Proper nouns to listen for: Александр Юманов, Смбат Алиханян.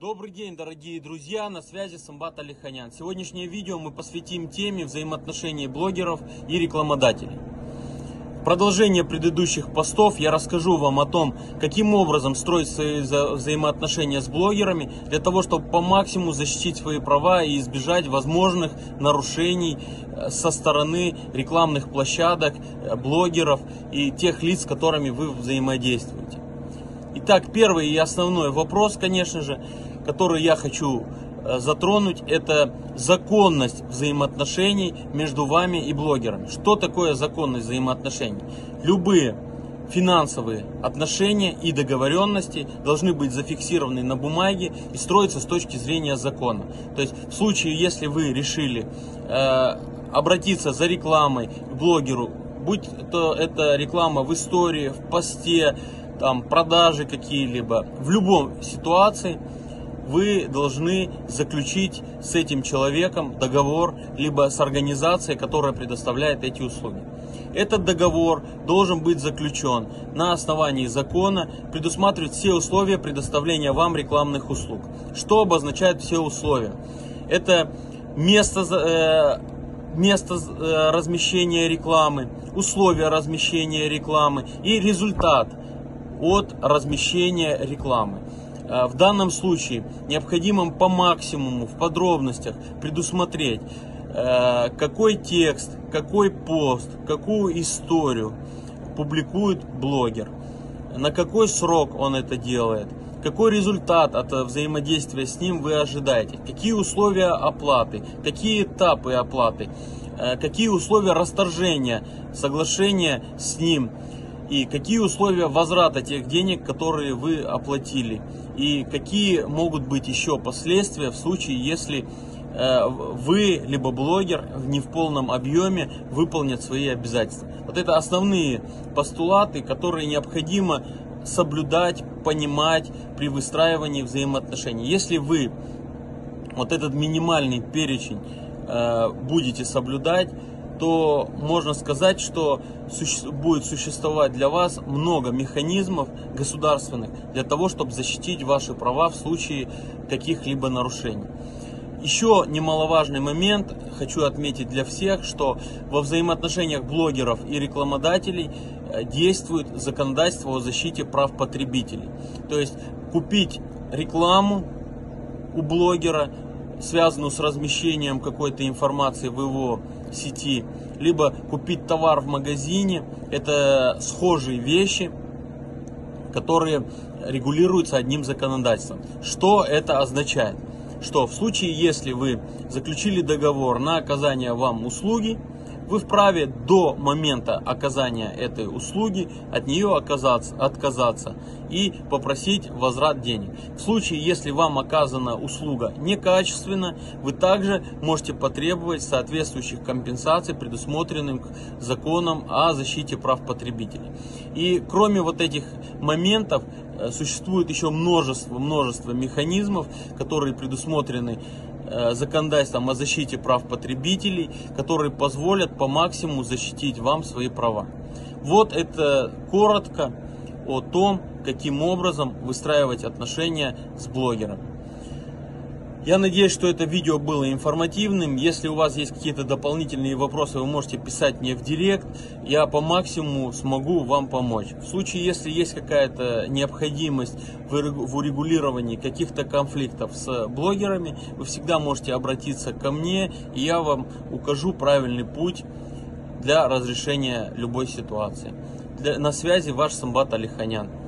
Добрый день, дорогие друзья, на связи Смбат Алиханян. Сегодняшнее видео мы посвятим теме взаимоотношений блогеров и рекламодателей. В продолжение предыдущих постов я расскажу вам о том, каким образом строить свои взаимоотношения с блогерами, для того, чтобы по максимуму защитить свои права и избежать возможных нарушений со стороны рекламных площадок, блогеров и тех лиц, с которыми вы взаимодействуете. Итак, первый и основной вопрос, конечно же, который я хочу затронуть, это законность взаимоотношений между вами и блогерами. Что такое законность взаимоотношений? Любые финансовые отношения и договоренности должны быть зафиксированы на бумаге и строятся с точки зрения закона. То есть в случае, если вы решили обратиться за рекламой к блогеру, будь то это реклама в истории, в посте, там продажи какие-либо, в любой ситуации вы должны заключить с этим человеком договор, либо с организацией, которая предоставляет эти услуги. Этот договор должен быть заключен на основании закона, предусматривает все условия предоставления вам рекламных услуг. Что обозначают все условия? Это место размещения рекламы, условия размещения рекламы и результат от размещения рекламы. В данном случае необходимо по максимуму в подробностях предусмотреть, какой текст, какой пост, какую историю публикует блогер, на какой срок он это делает, какой результат от взаимодействия с ним вы ожидаете, какие условия оплаты, какие этапы оплаты, какие условия расторжения соглашения с ним, и какие условия возврата тех денег, которые вы оплатили, и какие могут быть еще последствия в случае, если вы, либо блогер, не в полном объеме выполнят свои обязательства. Вот это основные постулаты, которые необходимо соблюдать, понимать при выстраивании взаимоотношений. Если вы вот этот минимальный перечень будете соблюдать, то можно сказать, что будет существовать для вас много механизмов государственных для того, чтобы защитить ваши права в случае каких-либо нарушений. Еще немаловажный момент хочу отметить для всех, что во взаимоотношениях блогеров и рекламодателей действует законодательство о защите прав потребителей. То есть купить рекламу у блогера, связанную с размещением какой-то информации в его сети, либо купить товар в магазине, это схожие вещи, которые регулируются одним законодательством. Что это означает? Что в случае, если вы заключили договор на оказание вам услуги, вы вправе до момента оказания этой услуги от нее отказаться и попросить возврат денег. В случае, если вам оказана услуга некачественно, вы также можете потребовать соответствующих компенсаций, предусмотренных законом о защите прав потребителей. И кроме вот этих моментов, существует еще множество механизмов, которые предусмотрены законодательством о защите прав потребителей, которые позволят по максимуму защитить вам свои права. Вот это коротко о том, каким образом выстраивать отношения с блогером. Я надеюсь, что это видео было информативным. Если у вас есть какие-то дополнительные вопросы, вы можете писать мне в директ. Я по максимуму смогу вам помочь. В случае, если есть какая-то необходимость в урегулировании каких-то конфликтов с блогерами, вы всегда можете обратиться ко мне, и я вам укажу правильный путь для разрешения любой ситуации. На связи ваш Смбат Алиханян.